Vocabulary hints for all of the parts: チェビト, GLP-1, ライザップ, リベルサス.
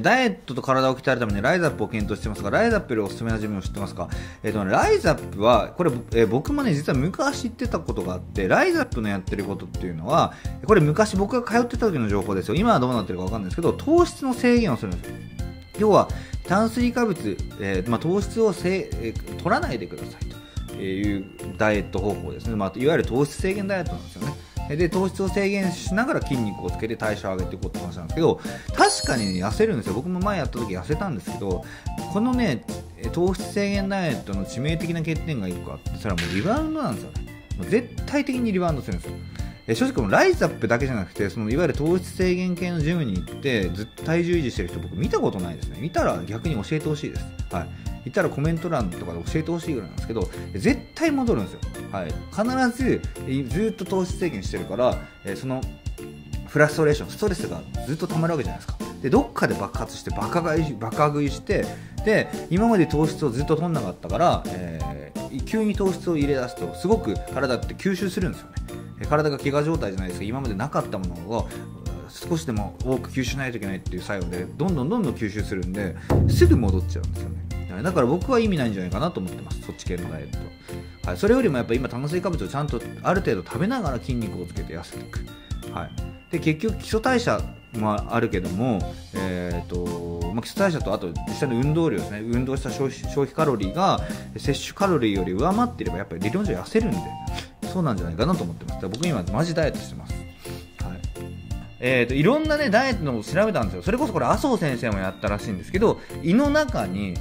ダイエットと体を鍛えるためにライザップを検討していますが、ライザップよりおすすめなジムを知ってますか？ライザップは、これ、僕もね、実は昔言ってたことがあって、ライザップのやってることっていうのは、これ昔僕が通ってた時の情報ですよ。今はどうなってるかわかんないですけど、糖質の制限をするんですよ。要は、炭水化物、糖質を取らないでくださいというダイエット方法ですね。いわゆる糖質制限ダイエットなんですよね。で糖質を制限しながら筋肉をつけて代謝を上げていこうって話なんですけど、確かに、ね、痩せるんですよ。僕も前やった時痩せたんですけど、このね糖質制限ダイエットの致命的な欠点が1個あって、それはもうリバウンドなんですよね。もう絶対的にリバウンドするんですよ。正直もうライザップだけじゃなくて、そのいわゆる糖質制限系のジムに行ってずっと体重維持してる人、僕見たことないですね。見たら逆に教えてほしいです。はい。いたらコメント欄とかで教えてほしいぐらいなんですけど、絶対戻るんですよ。はい。必ずずっと糖質制限してるから、そのフラストレーション、ストレスがずっと溜まるわけじゃないですか。でどっかで爆発してバカ食いして、で今まで糖質をずっと取んなかったから、急に糖質を入れ出すとすごく体って吸収するんですよね。体が飢餓状態じゃないですか。今までなかったものを少しでも多く吸収しないといけないっていう作用でどんどん吸収するんで、すぐ戻っちゃうんですよね。だから僕は意味ないんじゃないかなと思ってます、そっち系のダイエット。はい、それよりもやっぱ今炭水化物をちゃんとある程度食べながら筋肉をつけて痩せていく。はい、で結局基礎代謝もあるけども、基礎代謝とあと実際の運動量ですね。運動した消費カロリーが摂取カロリーより上回っていればやっぱり理論上痩せるんで、そうなんじゃないかなと思ってます。僕今マジダイエットしてます。はい。いろんなねダイエットのを調べたんですよ。それこそこれ麻生先生もやったらしいんですけど、胃の中に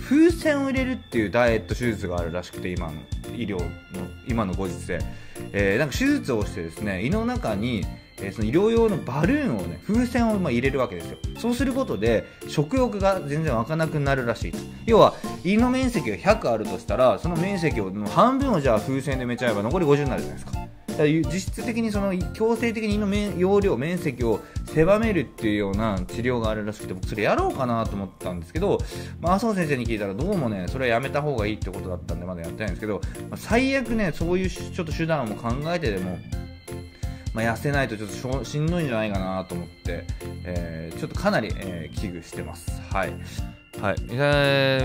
風船を入れるっていうダイエット手術があるらしくて、今の医療の今のご時世、なんか手術をしてですね、胃の中にその医療用のバルーンをね、風船を入れるわけですよ。そうすることで食欲が全然湧かなくなるらしい。要は胃の面積が100あるとしたら、その面積を半分をじゃあ風船で埋めちゃえば残り50になるじゃないですか。だから実質的にその強制的に胃の容量面積を狭めるっていうような治療があるらしくて、僕それやろうかなと思ったんですけど、麻生先生に聞いたらどうもねそれはやめた方がいいってことだったんで、まだやってないんですけど、最悪ねそういうちょっと手段を考えてでも痩せないとちょっとしんどいんじゃないかなと思って、ちょっとかなり、危惧してます。はい。はい、美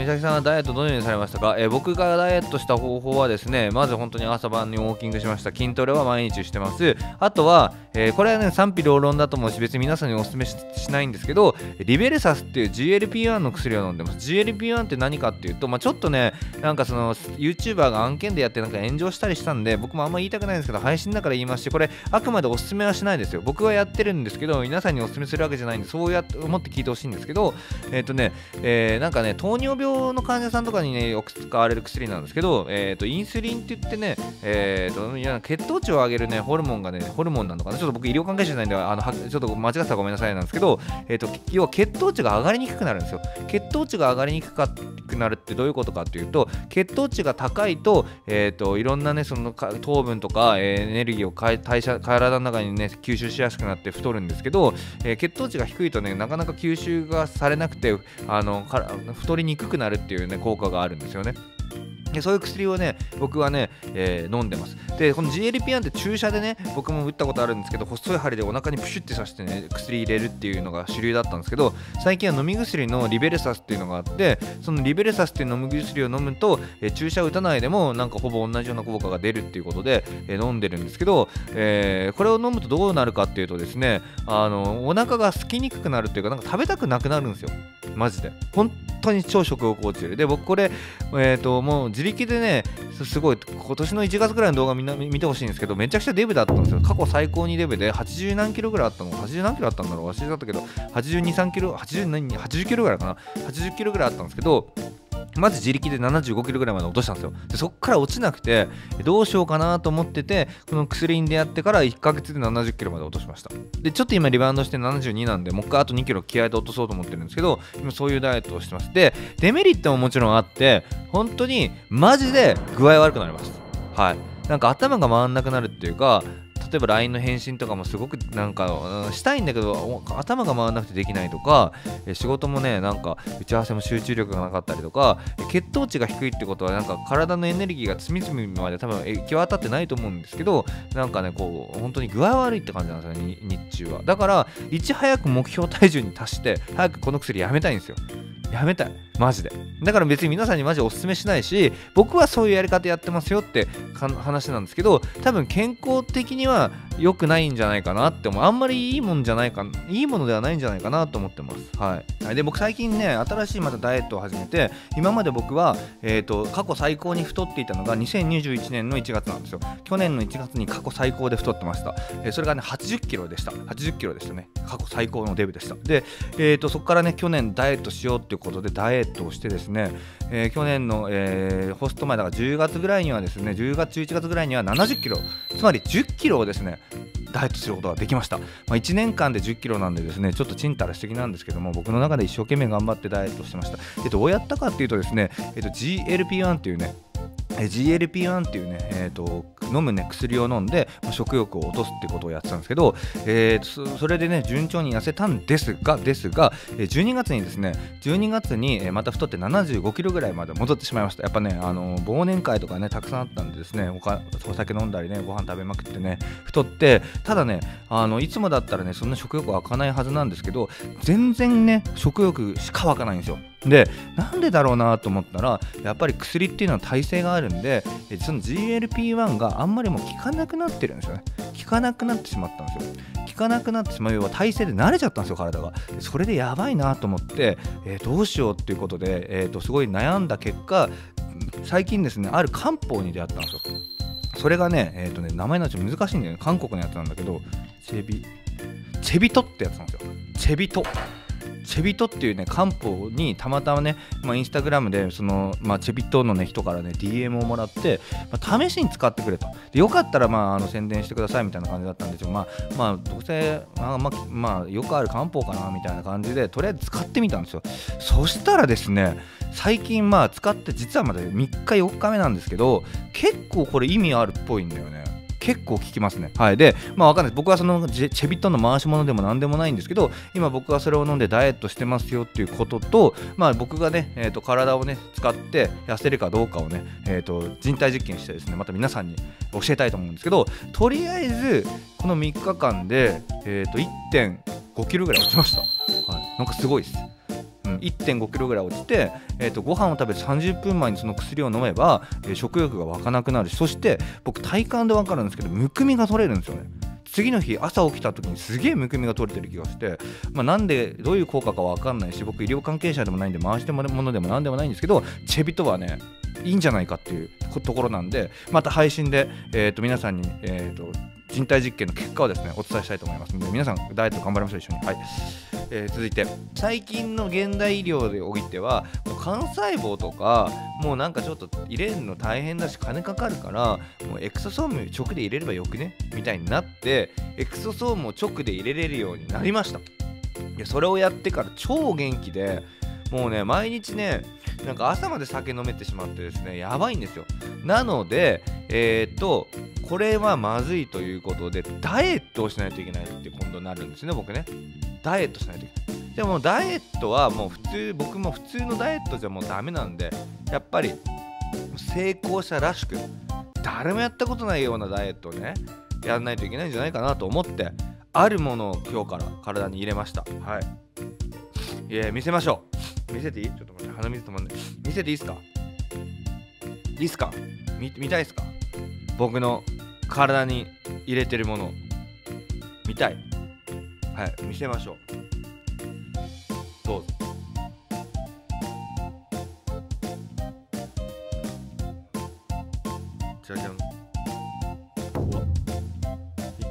咲さんはダイエットどのようにされましたか？僕がダイエットした方法はですね、まず本当に朝晩にウォーキングしました。筋トレは毎日してます。あとは、これはね賛否両論だと思うし、別に皆さんにお勧め しないんですけど、リベルサスっていう GLP-1 の薬を飲んでます。 GLP-1 って何かっていうと、ちょっとねなんかその YouTuber が案件でやってなんか炎上したりしたんで、僕もあんま言いたくないんですけど配信だから言いますし、これあくまでお勧めはしないですよ。僕はやってるんですけど皆さんにお勧めするわけじゃないんで、そうやって思って聞いてほしいんですけど、なんかね糖尿病の患者さんとかにねよく使われる薬なんですけど、インスリンって言ってね、血糖値を上げるねホルモンがね、ホルモンなのかな、ちょっと僕医療関係者じゃないんでちょっと間違ってたらごめんなさいなんですけど、要は血糖値が上がりにくくなるんですよ。血糖値が上がりにくくなるってどういうことかっていうと、血糖値が高いと、いろんなねその糖分とか、エネルギーを体の中にね吸収しやすくなって太るんですけど、血糖値が低いとねなかなか吸収がされなくて太りにくくなるっていうね効果があるんですよね。でそういう薬をね僕はね、飲んでます。でこの GLP-1 って注射でね僕も打ったことあるんですけど、細い針でお腹にプシュって刺してね薬入れるっていうのが主流だったんですけど、最近は飲み薬のリベルサスっていうのがあって、そのリベルサスっていう飲み薬を飲むと、注射を打たないでもなんかほぼ同じような効果が出るっていうことで、飲んでるんですけど、これを飲むとどうなるかっていうとですね、お腹が空きにくくなるっていうか、なんか食べたくなくなるんですよ。マジで本当に超食欲落ちる。で僕これ、もう自力でねすごい今年の1月ぐらいの動画みんな見てほしいんですけど、めちゃくちゃデブだったんですよ。過去最高にデブで80何キロぐらいあったの、80何キロあったんだろう忘れちゃったけど、82、3キロ、80キロぐらいかな、80キロぐらいあったんですけど、まず自力で75キロぐらいまで落としたんですよ。でそっから落ちなくてどうしようかなと思ってて、この薬に出会ってから1ヶ月で70キロまで落としました。でちょっと今リバウンドして72なんで、もう一回あと2キロ気合いで落とそうと思ってるんですけど、今そういうダイエットをしてます。でデメリットももちろんあって、本当にマジで具合悪くなります。はい、なんか頭が回んなくなるっていうか、例えば LINE の返信とかもすごくなんかしたいんだけど頭が回らなくてできないとか、仕事もねなんか打ち合わせも集中力がなかったりとか、血糖値が低いってことはなんか体のエネルギーが隅々まで多分行き渡ってないと思うんですけど、なんかねこう本当に具合悪いって感じなんですよね日中は。だからいち早く目標体重に達して早くこの薬やめたいんですよ。やめたいマジで。だから別に皆さんにマジおすすめしないし、僕はそういうやり方やってますよって話なんですけど、多分健康的には良くないんじゃないかなって思う。あんまりいいものではないんじゃないかなと思ってます。はい。で僕最近ね新しいまたダイエットを始めて、今まで僕は、過去最高に太っていたのが2021年の1月なんですよ。去年の1月に過去最高で太ってました、それがね80キロでした。80キロでしたね、過去最高のデブでした。で、そこからね去年ダイエットしようっていうことでダイエットをしてですね、去年の、ホスト前だから10月ぐらいにはですね11月ぐらいには70キロつまり10キロをですねダイエットすることができました。1年間で10キロなんでですねちょっとちんたらしすぎなんですけども、僕の中で一生懸命頑張ってダイエットしてました。どうやったかっていうとですね、GLP-1 っていうね飲むね薬を飲んで食欲を落とすってことをやってたんですけど、それでね順調に痩せたんですが12月にまた太って75キロぐらいまで戻ってしまいました。やっぱね忘年会とかねたくさんあったんでですね、お酒飲んだりねご飯食べまくってね太って、ただねいつもだったらねそんな食欲湧かないはずなんですけど、全然ね食欲しか湧かないんですよ。でなんでだろうなと思ったら、やっぱり薬っていうのは耐性があるんで、その GLP-1 があんまりもう効かなくなってるんですよね。効かなくなってしまったんですよ。効かなくなってしまう、要は耐性で慣れちゃったんですよ体が。それでやばいなと思って、どうしようっていうことで、すごい悩んだ結果、最近ですねある漢方に出会ったんですよ。それがね名前のうち難しいんだよね。韓国のやつなんだけどチェビトってやつなんですよ。チェビトっていうね漢方にたまたまね、インスタグラムでその、チェビトの、ね、人からね DM をもらって、試しに使ってくれと。でよかったら、宣伝してくださいみたいな感じだったんですけど、どうせよくある漢方かなみたいな感じでとりあえず使ってみたんですよ。そしたらですね最近使って実はまだ3日4日目なんですけど、結構これ意味あるっぽいんだよね。結構効きますね。はい。で、わかんないです。僕はそのチェビトンの回し物でも何でもないんですけど、今僕はそれを飲んでダイエットしてますよっていうことと、僕がね、体をね、使って痩せるかどうかをね、人体実験してですね、また皆さんに教えたいと思うんですけど、とりあえず、この3日間で、1.5 キロぐらい落ちました。はい。なんかすごいです。1.5 キロぐらい落ちて、ご飯を食べて30分前にその薬を飲めば、食欲が湧かなくなるし、そして僕体感で分かるんですけどむくみが取れるんですよね。次の日朝起きた時にすげえむくみが取れてる気がして、なんでどういう効果か分かんないし、僕医療関係者でもないんで回してもらうものでもなんでもないんですけど、チェビトはねいいんじゃないかっていうところなんで、また配信で、皆さんに、人体実験の結果をですねお伝えしたいと思いますので、皆さんダイエット頑張りましょう一緒に。はい。続いて最近の現代医療においては幹細胞とかもうなんかちょっと入れるの大変だし金かかるから、もうエクソソーム直で入れればよくねみたいになって、エクソソームを直で入れれるようになりました。それをやってから超元気で、もうね毎日ねなんか朝まで酒飲めてしまってですねやばいんですよ。なのでこれはまずいということでダイエットをしないといけないって今度なるんですね。僕ねダイエットしないといけない。でもダイエットはもう僕も普通のダイエットじゃもうダメなんで、やっぱり成功者らしく誰もやったことないようなダイエットをねやらないといけないんじゃないかなと思って、あるものを今日から体に入れました。はい。見せましょう。見せていい？ちょっと待って、鼻水止まんない。見せていいですか？いいっすか？見たいっすか？僕の体に入れてるもの見たい。はい、見せましょう。どうぞ。じゃじゃん。うわ、見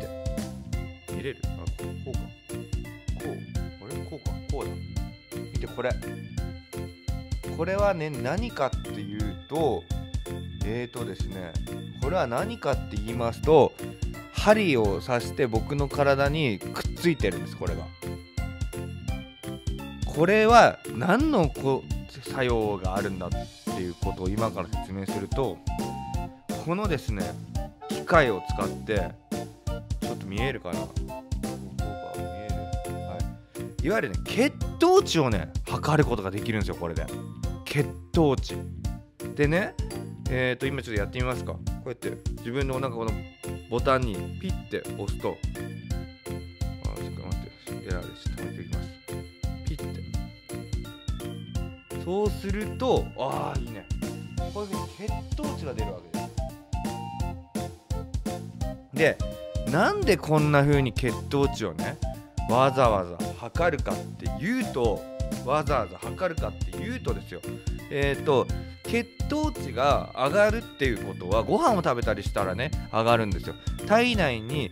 て見れる？あ、こうか、こう、あれ、こうか、こうだ。見てこれ、これはね何かっていうとですね、これは何かって言いますと、針を刺して僕の体にくっついてるんです。これは何の作用があるんだっていうことを今から説明すると、このですね機械を使って見えるかな、はい、いわゆるね血糖値をね測ることができるんですよ、これで。血糖値でね、今ちょっとやってみますか。こうやって自分のなんかこのボタンにピッて押すと、あ、ちょっと待って、エラーで止めていきます。ピッて。そうすると、ああ、いいね。こういうふうに血糖値が出るわけです。で、なんでこんなふうに血糖値をね、わざわざ測るかっていうと、ですよ。血糖値が上がるっていうことはご飯を食べたりしたらね上がるんですよ。体内に、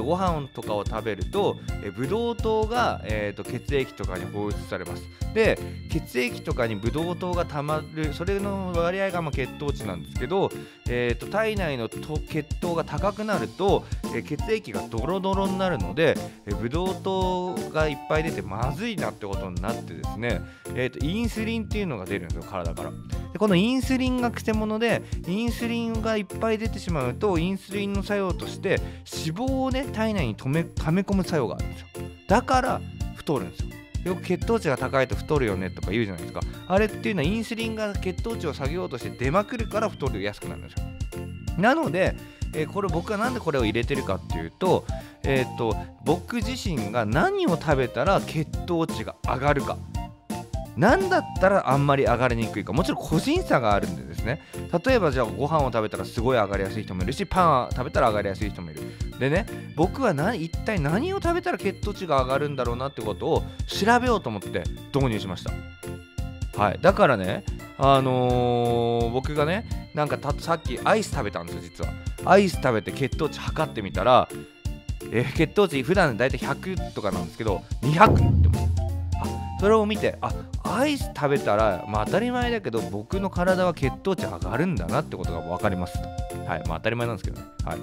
ご飯とかを食べると、ブドウ糖が、血液とかに放出されます。で血液とかにブドウ糖がたまる、それの割合がまあ血糖値なんですけど、体内の血糖が高くなると、血液がドロドロになるので、ブドウ糖がいっぱい出てまずいなってことになってですね、インスリンっていうのが出るんですよ、体から。でこのインスリンがくせ者で、インスリンがいっぱい出てしまうと、インスリンの作用として脂肪をね体内に溜め込む作用があるんですよ。だから太るんですよ。よく血糖値が高いと太るよねとか言うじゃないですか。あれっていうのはインスリンが血糖値を下げようとして出まくるから太りやすくなるんですよ。なので、これ僕はなんでこれを入れてるかっていうと、僕自身が何を食べたら血糖値が上がるか、何だったらあんまり上がりにくいか、もちろん個人差があるんでですね、例えばじゃあご飯を食べたらすごい上がりやすい人もいるし、パンを食べたら上がりやすい人もいる。でね、僕は一体何を食べたら血糖値が上がるんだろうなってことを調べようと思って導入しました。はい、だからね、僕がねなんかさっきアイス食べたんですよ、実は。アイス食べて血糖値測ってみたら、血糖値普段だいたい100とかなんですけど200って思う。それを見て、あ、アイス食べたら、まあ、当たり前だけど僕の体は血糖値上がるんだなってことが分かりますと。はい、まあ、当たり前なんですけどね。はい、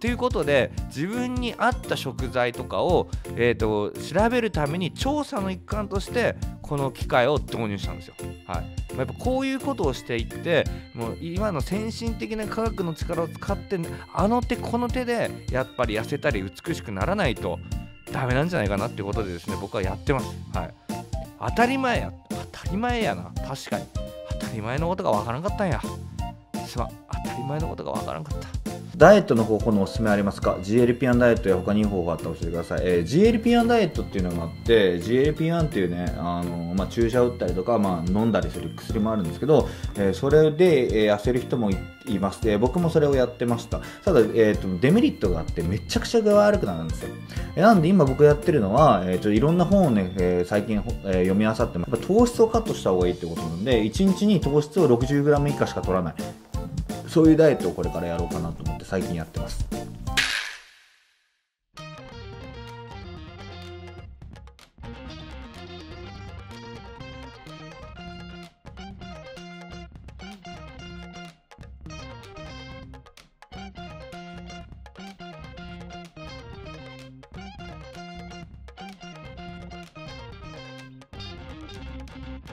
ということで自分に合った食材とかを、調べるために調査の一環としてこの機械を導入したんですよ。はい、やっぱこういうことをしていって、もう今の先進的な科学の力を使って、あの手この手でやっぱり痩せたり美しくならないとダメなんじゃないかなってことでですね、僕はやってます。はい、当たり前やな、確かに当たり前のことがわからんかったんや、すまん、当たり前のことがわからんかった。ダイエットの方法のおすすめありますか？ GLP-1 ダイエットや他にいい方法あったら教えてください。GLP-1 ダイエットっていうのがあって、 GLP-1 っていうね、注射打ったりとか、飲んだりする薬もあるんですけど、それで、痩せる人もいます。僕もそれをやってました。ただ、デメリットがあって、めちゃくちゃ具合悪くなるんですよ。なんで今僕やってるのは、いろんな本をね、最近、読み漁って、糖質をカットした方がいいってことなんで、1日に糖質を 60g 以下しか取らない。そういうダイエットをこれからやろうかなと思って最近やってます。